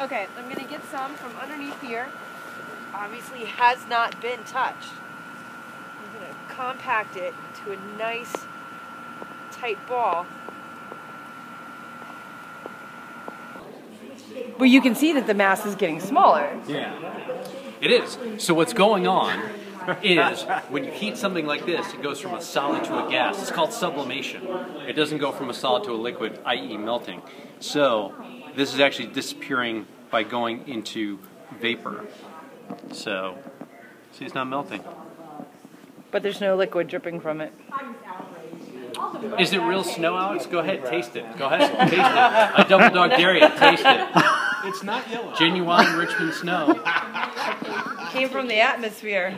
Okay, I'm going to get some from underneath here. Obviously has not been touched. I'm going to compact it to a nice tight ball. But you can see that the mass is getting smaller. Yeah, it is. So what's going on is when you heat something like this, it goes from a solid to a gas. It's called sublimation. It doesn't go from a solid to a liquid, i.e. melting. So this is actually disappearing by going into vapor. So see, it's not melting. But there's no liquid dripping from it. Is it real snow, Alex? Go ahead, taste it. Go ahead, taste it. I double dog dare you, taste it. It's not yellow. Genuine Richmond snow. Came from the atmosphere.